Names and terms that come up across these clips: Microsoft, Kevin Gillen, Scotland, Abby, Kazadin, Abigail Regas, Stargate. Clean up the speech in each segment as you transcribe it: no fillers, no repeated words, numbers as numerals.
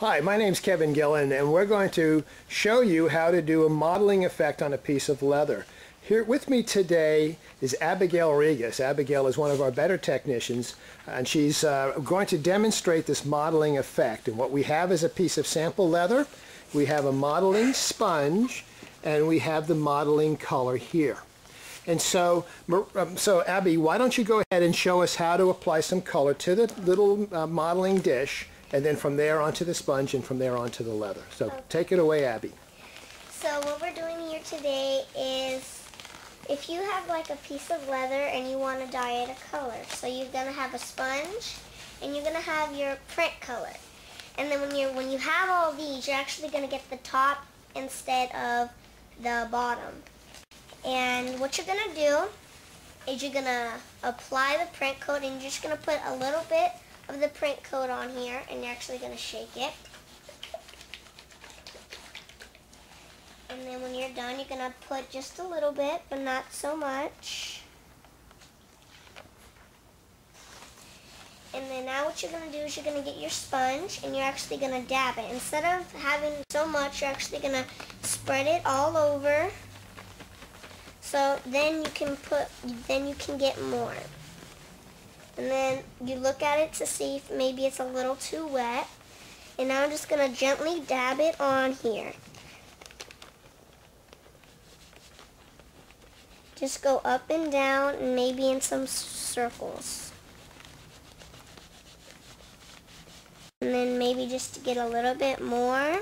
Hi, my name's Kevin Gillen, and we're going to show you how to do a modeling effect on a piece of leather. Here with me today is Abigail Regas. Abigail is one of our better technicians, and she's going to demonstrate this modeling effect. And what we have is a piece of sample leather, we have a modeling sponge, and we have the modeling color here. And so Abby, why don't you go ahead and show us how to apply some color to the little modeling dish, and then from there onto the sponge, and from there onto the leather. So take it away, Abby. So what we're doing here today is, if you have like a piece of leather and you want to dye it a color, so you're going to have a sponge, and you're going to have your print color. And then when you have all these, you're actually going to get the top instead of the bottom. And what you're going to do is you're going to apply the print coat, and you're just going to put a little bit of the print coat on here, and you're actually going to shake it. And then when you're done, you're going to put just a little bit, but not so much. And then now what you're going to do is you're going to get your sponge, and you're actually going to dab it. Instead of having so much, you're actually going to spread it all over. So then you can get more. And then you look at it to see if maybe it's a little too wet. And now I'm just going to gently dab it on here. Just go up and down, and maybe in some circles. And then maybe just to get a little bit more.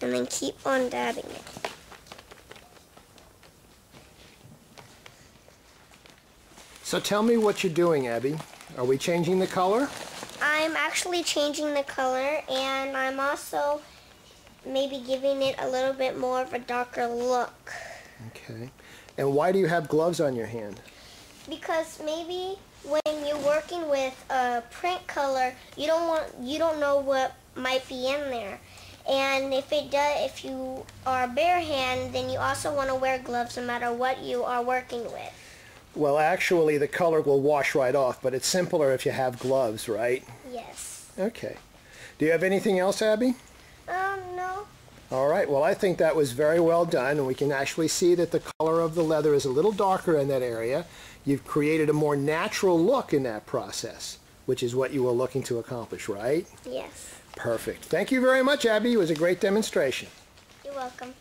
And then keep on dabbing it. So tell me what you're doing, Abby. Are we changing the color? I'm actually changing the color, and I'm also maybe giving it a little bit more of a darker look. Okay. And why do you have gloves on your hand? Because maybe when you're working with a print color, you don't know what might be in there. And if you are bare hand, then you also want to wear gloves no matter what you are working with. Well, actually, the color will wash right off, but it's simpler if you have gloves, right? Yes. Okay. Do you have anything else, Abby? No. All right. Well, I think that was very well done, and we can actually see that the color of the leather is a little darker in that area. You've created a more natural look in that process, which is what you were looking to accomplish, right? Yes. Perfect. Thank you very much, Abby. It was a great demonstration. You're welcome.